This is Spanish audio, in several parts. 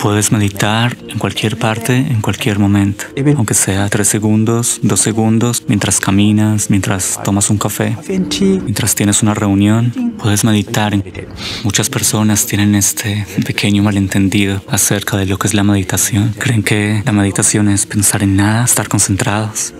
Puedes meditar en cualquier parte, en cualquier momento, aunque sea 3 segundos, 2 segundos, mientras caminas, mientras tomas un café, mientras tienes una reunión, puedes meditar. Muchas personas tienen este pequeño malentendido acerca de lo que es la meditación. Creen que la meditación es pensar en nada, estar concentrados.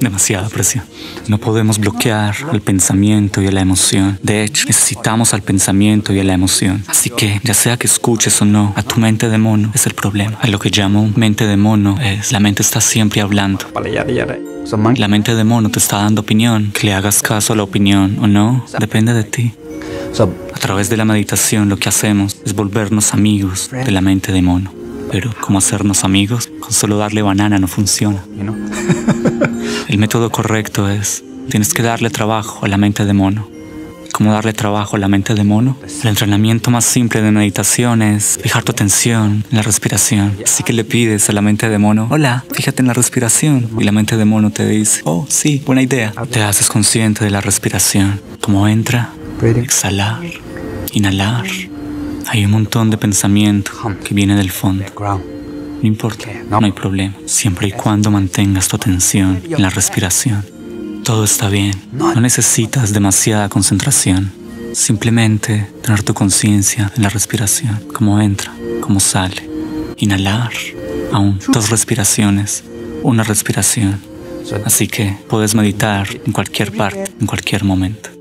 Demasiada presión. No podemos bloquear al pensamiento y a la emoción. De hecho, necesitamos al pensamiento y a la emoción. Así que, ya sea que escuches o no, a tu mente de mono es el problema. A lo que llamo mente de mono es la mente está siempre hablando. La mente de mono te está dando opinión. Que le hagas caso a la opinión o no, depende de ti. A través de la meditación lo que hacemos es volvernos amigos de la mente de mono. Pero, ¿cómo hacernos amigos? Con solo darle banana no funciona. El método correcto es, tienes que darle trabajo a la mente de mono. ¿Cómo darle trabajo a la mente de mono? El entrenamiento más simple de meditación es fijar tu atención en la respiración. Así que le pides a la mente de mono, hola, fíjate en la respiración. Y la mente de mono te dice, oh, sí, buena idea. Te haces consciente de la respiración. Como entra, exhalar, inhalar. Hay un montón de pensamiento que viene del fondo. No importa, no hay problema. Siempre y cuando mantengas tu atención en la respiración, todo está bien. No necesitas demasiada concentración. Simplemente tener tu conciencia en la respiración. Cómo entra, cómo sale. Inhalar. Aún 2 respiraciones. 1 respiración. Así que puedes meditar en cualquier parte, en cualquier momento.